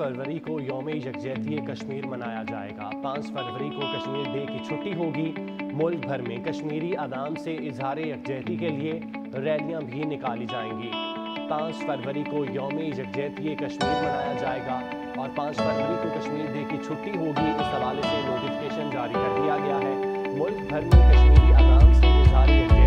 5 फरवरी को यौम यकजहती कश्मीर मनाया जाएगा। 5 फरवरी को कश्मीर डे की छुट्टी होगी। मुल्क भर में कश्मीरी आदाम से इजहार यकजहती के लिए रैलियां भी निकाली जाएंगी। 5 फरवरी को यौम यकजहती कश्मीर मनाया जाएगा और 5 फरवरी को कश्मीर डे की छुट्टी होगी। इस हवाले से नोटिफिकेशन जारी कर दिया गया है। मुल्क भर में कश्मीरी आदाम से इजहार